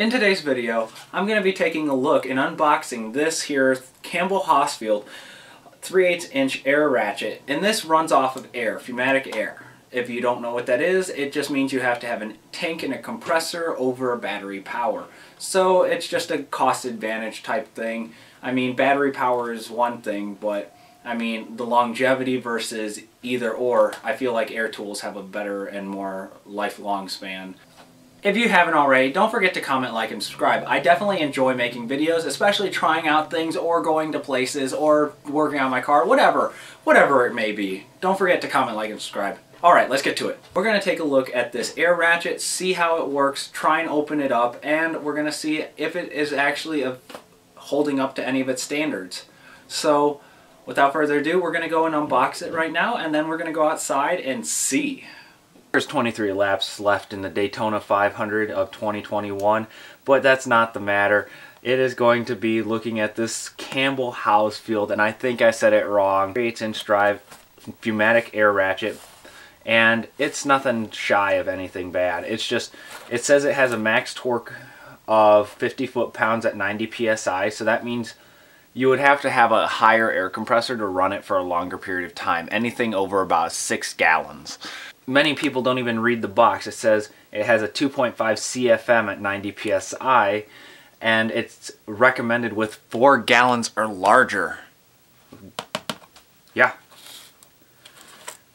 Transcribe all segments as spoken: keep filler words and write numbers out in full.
In today's video, I'm going to be taking a look and unboxing this here Campbell Hausfeld three eighths inch air ratchet, and this runs off of air, pneumatic air. If you don't know what that is, it just means you have to have a tank and a compressor over battery power. So it's just a cost advantage type thing. I mean, battery power is one thing, but I mean, the longevity versus either or, I feel like air tools have a better and more lifelong span. If you haven't already, don't forget to comment, like, and subscribe. I definitely enjoy making videos, especially trying out things or going to places or working on my car, whatever, whatever it may be. Don't forget to comment, like, and subscribe. All right, let's get to it. We're gonna take a look at this air ratchet, see how it works, try and open it up, and we're gonna see if it is actually a, holding up to any of its standards. So without further ado, we're gonna go and unbox it right now, and then we're gonna go outside and see. There's twenty-three laps left in the Daytona five hundred of twenty twenty-one, but that's not the matter. It is going to be looking at this Campbell Hausfeld, and I think I said it wrong, three eighths inch drive pneumatic air ratchet, and it's nothing shy of anything bad. It's just, it says it has a max torque of fifty foot-pounds at ninety P S I, so that means you would have to have a higher air compressor to run it for a longer period of time, anything over about six gallons. Many people don't even read the box. It says it has a two point five C F M at ninety P S I, and it's recommended with four gallons or larger. Yeah.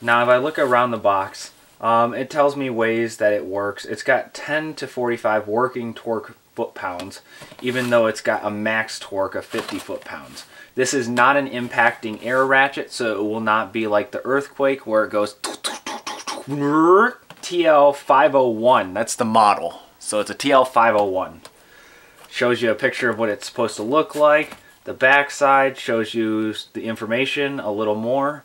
Now, if I look around the box, um, it tells me ways that it works. It's got ten to forty-five working torque foot-pounds, even though it's got a max torque of fifty foot-pounds. This is not an impacting air ratchet, so it will not be like the earthquake where it goes T L five oh one, that's the model. So it's a T L five oh one. Shows you a picture of what it's supposed to look like. The back side shows you the information a little more.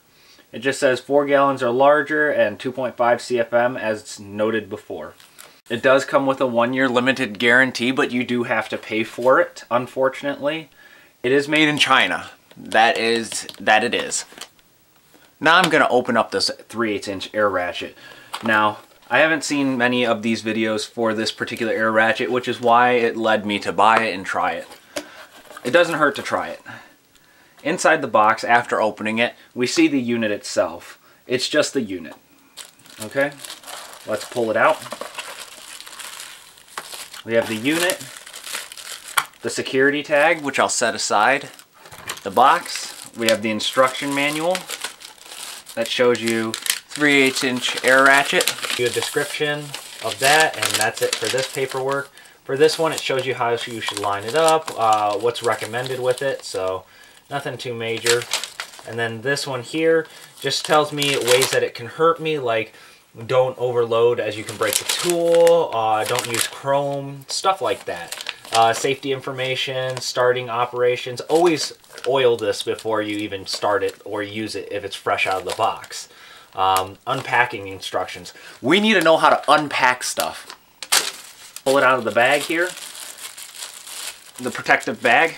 It just says four gallons or larger and two point five C F M as noted before. It does come with a one-year limited guarantee, but you do have to pay for it, unfortunately. It is made in China. That is, that it is. Now I'm going to open up this three eighths inch air ratchet. Now, I haven't seen many of these videos for this particular air ratchet, which is why it led me to buy it and try it. It doesn't hurt to try it. Inside the box, after opening it, we see the unit itself. It's just the unit. Okay, let's pull it out. We have the unit, the security tag, which I'll set aside, the box, we have the instruction manual, that shows you three eighths inch air ratchet. You have a description of that, and that's it for this paperwork. For this one, it shows you how you should line it up, uh, what's recommended with it, so nothing too major. And then this one here just tells me ways that it can hurt me, like don't overload as you can break the tool, uh, don't use chrome, stuff like that. Uh, safety information, starting operations. Always oil this before you even start it or use it if it's fresh out of the box. Um, unpacking instructions. We need to know how to unpack stuff. Pull it out of the bag here, the protective bag.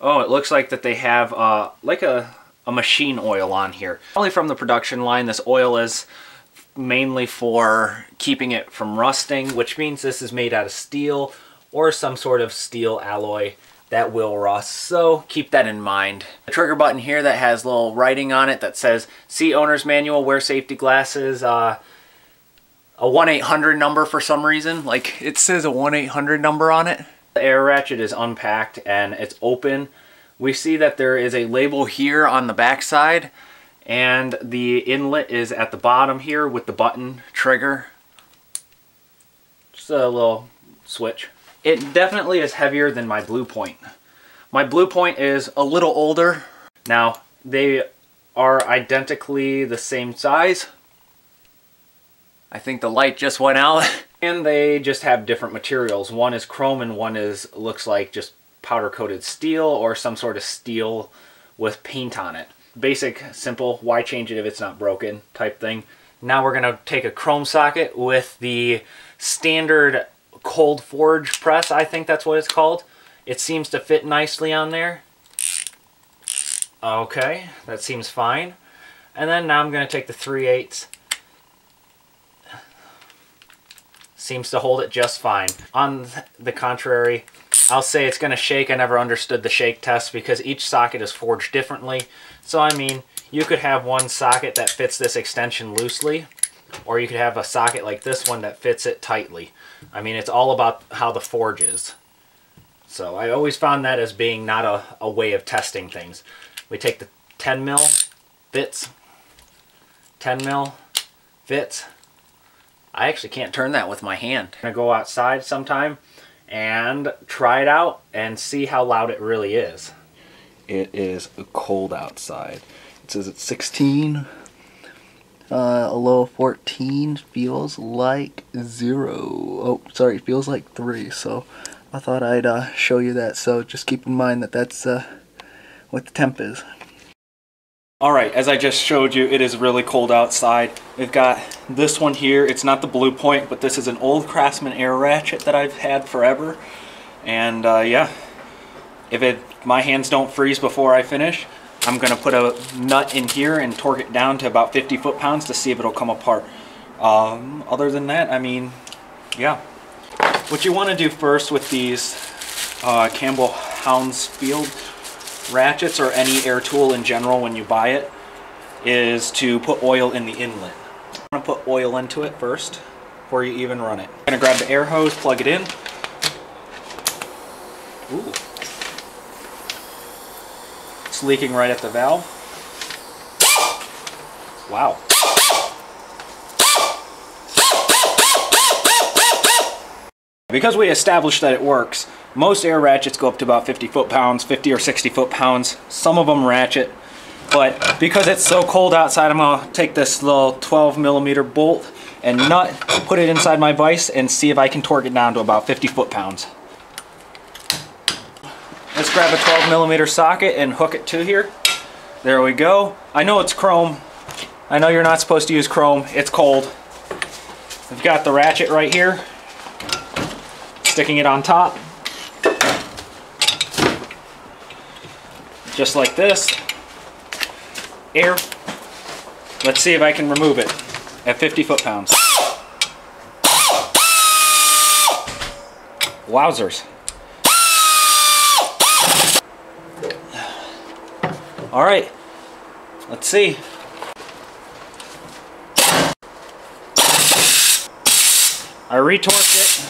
Oh, it looks like that they have uh, like a, a machine oil on here. Probably from the production line. This oil is mainly for keeping it from rusting, which means this is made out of steel or some sort of steel alloy that will rust, so keep that in mind. The trigger button here that has little writing on it that says see owner's manual, wear safety glasses, uh, a one eight hundred number for some reason, like it says a one eight hundred number on it. The air ratchet is unpacked and it's open. We see that there is a label here on the back side, and the inlet is at the bottom here with the button trigger. Just a little switch. It definitely is heavier than my Blue Point. My Blue Point is a little older. Now, they are identically the same size. I think the light just went out. And they just have different materials. One is chrome and one is looks like just powder-coated steel or some sort of steel with paint on it. Basic, simple, why change it if it's not broken type thing. Now we're gonna take a chrome socket with the standard cold forge press, I think that's what it's called. It seems to fit nicely on there. Okay, that seems fine. And then now I'm gonna take the three eighths seems to hold it just fine. On the contrary, I'll say it's going to shake. I never understood the shake test because each socket is forged differently. So I mean, you could have one socket that fits this extension loosely, or you could have a socket like this one that fits it tightly. I mean, it's all about how the forge is. So I always found that as being not a, a way of testing things. We take the ten mil, fits, ten mil, fits. I actually can't turn that with my hand. I'm gonna go outside sometime and try it out and see how loud it really is. It is cold outside. It says it's sixteen. Uh, a low of fourteen feels like zero. Oh, sorry, feels like three. So I thought I'd uh, show you that. So just keep in mind that that's uh, what the temp is. All right, as I just showed you, it is really cold outside. We've got this one here. It's not the Blue Point, but this is an old Craftsman air ratchet that I've had forever. And uh, yeah, if it, my hands don't freeze before I finish, I'm going to put a nut in here and torque it down to about fifty foot pounds to see if it'll come apart. Um, other than that, I mean, yeah. What you want to do first with these uh, Campbell Hausfeld ratchets, or any air tool in general when you buy it, is to put oil in the inlet. I'm going to put oil into it first before you even run it. I'm going to grab the air hose, plug it in. Ooh. Leaking right at the valve. Wow. Because we established that it works, most air ratchets go up to about fifty foot pounds, fifty or sixty foot pounds. Some of them ratchet, but because it's so cold outside, I'm gonna take this little twelve millimeter bolt and nut, put it inside my vise, and see if I can torque it down to about fifty foot pounds. Let's grab a twelve millimeter socket and hook it to here. There we go. I know it's chrome. I know you're not supposed to use chrome. It's cold. We've got the ratchet right here. Sticking it on top. Just like this. Air. Let's see if I can remove it at fifty foot pounds. Wowzers. All right, let's see. I retorqued it.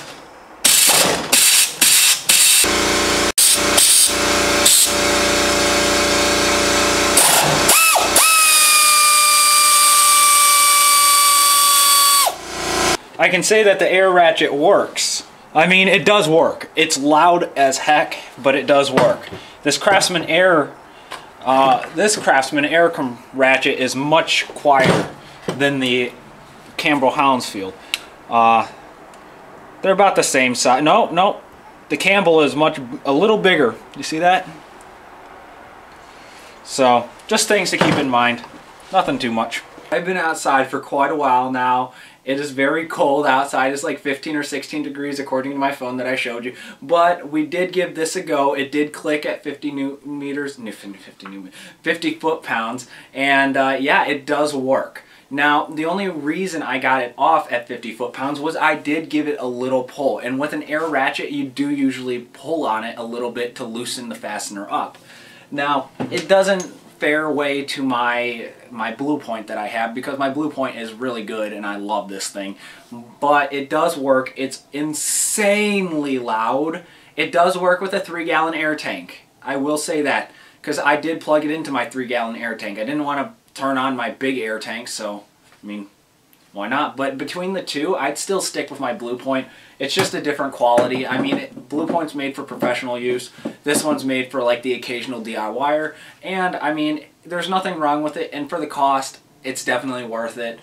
I can say that the air ratchet works. I mean, it does work. It's loud as heck, but it does work. This Craftsman air Uh, this Craftsman air ratchet is much quieter than the Campbell Hausfeld. Uh, they're about the same size. No, no, the Campbell is much a little bigger. You see that? So, just things to keep in mind. Nothing too much. I've been outside for quite a while now. It is very cold outside. It's like fifteen or sixteen degrees according to my phone that I showed you. But we did give this a go. It did click at fifty newton meters, fifty foot pounds. And uh, yeah, it does work. Now, the only reason I got it off at fifty foot pounds was I did give it a little pull. And with an air ratchet, you do usually pull on it a little bit to loosen the fastener up. Now, it doesn't fair way to my my Blue Point that I have, because my Blue Point is really good and I love this thing, but it does work. It's insanely loud. It does work with a three gallon air tank. I will say that, because I did plug it into my three gallon air tank. I didn't want to turn on my big air tank, so I mean, why not? But between the two, I'd still stick with my Blue Point. It's just a different quality. I mean, it, Blue Point's made for professional use. This one's made for like the occasional DIYer. And I mean, there's nothing wrong with it. And for the cost, it's definitely worth it.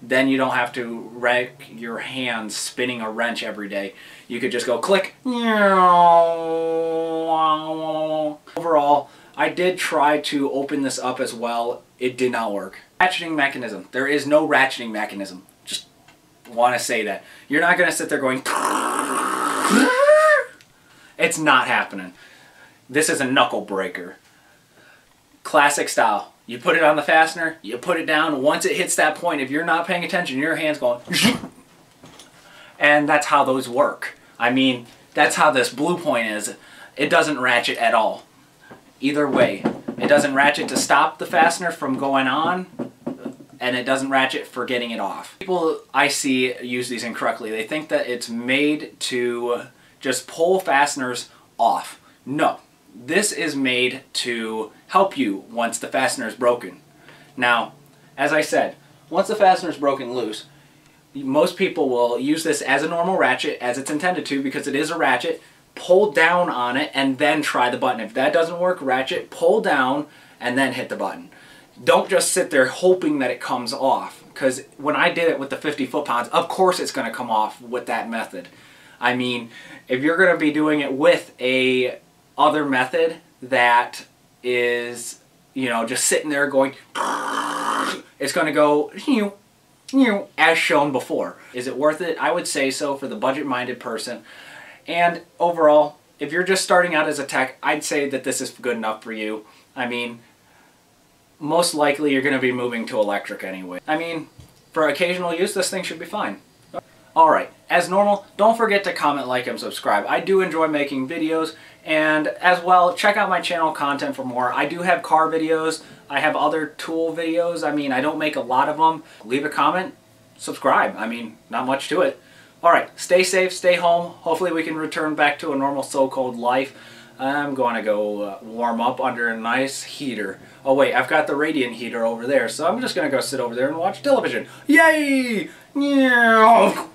Then you don't have to wreck your hands spinning a wrench every day. You could just go click. Overall, I did try to open this up as well. It did not work. Ratcheting mechanism. There is no ratcheting mechanism. Just want to say that. You're not going to sit there going... It's not happening. This is a knuckle breaker. Classic style. You put it on the fastener, you put it down. Once it hits that point, if you're not paying attention, your hand's going... and that's how those work. I mean, that's how this Blue Point is. It doesn't ratchet at all. Either way, it doesn't ratchet to stop the fastener from going on, and it doesn't ratchet for getting it off. People I see use these incorrectly. They think that it's made to just pull fasteners off. No, this is made to help you once the fastener is broken. Now, as I said, once the fastener is broken loose, most people will use this as a normal ratchet, as it's intended to, because it is a ratchet. Pull down on it and then try the button. If that doesn't work, ratchet, pull down, and then hit the button. Don't just sit there hoping that it comes off, because when I did it with the fifty foot pounds, of course it's going to come off with that method. I mean, if you're going to be doing it with a other method that is, you know, just sitting there going, it's going to go, you know, as shown before. Is it worth it? I would say so for the budget-minded person. And overall, if you're just starting out as a tech, I'd say that this is good enough for you. I mean, most likely you're going to be moving to electric anyway. I mean, for occasional use, this thing should be fine. Alright, as normal, don't forget to comment, like, and subscribe. I do enjoy making videos, and as well, check out my channel content for more. I do have car videos, I have other tool videos. I mean, I don't make a lot of them. Leave a comment, subscribe. I mean, not much to it. Alright, stay safe, stay home. Hopefully we can return back to a normal so-called life. I'm going to go uh, warm up under a nice heater. Oh wait, I've got the radiant heater over there, so I'm just going to go sit over there and watch television. Yay! Yeah.